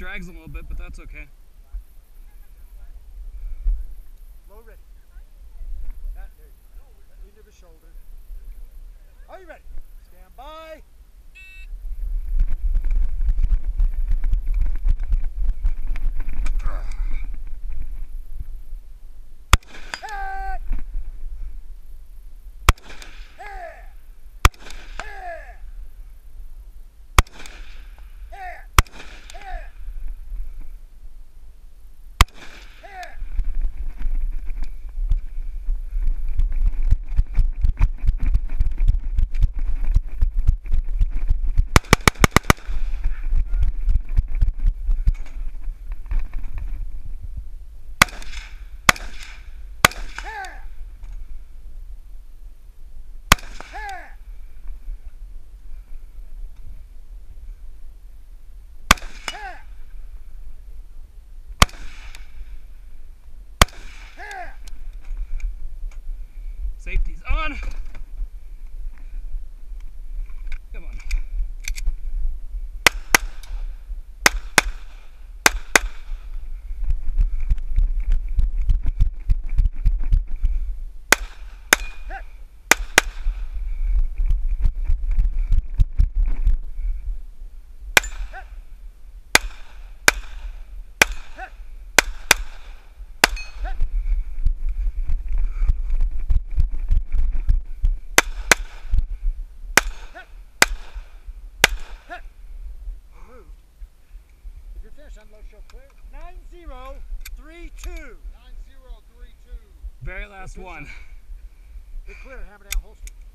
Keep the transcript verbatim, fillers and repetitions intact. drags a little bit, but that's okay. Low ready. That, there you go. Into the shoulder. Are you ready? Stand by. Safety's on. Come on. nine zero three two. Very last one. You're clear, hammer down holster.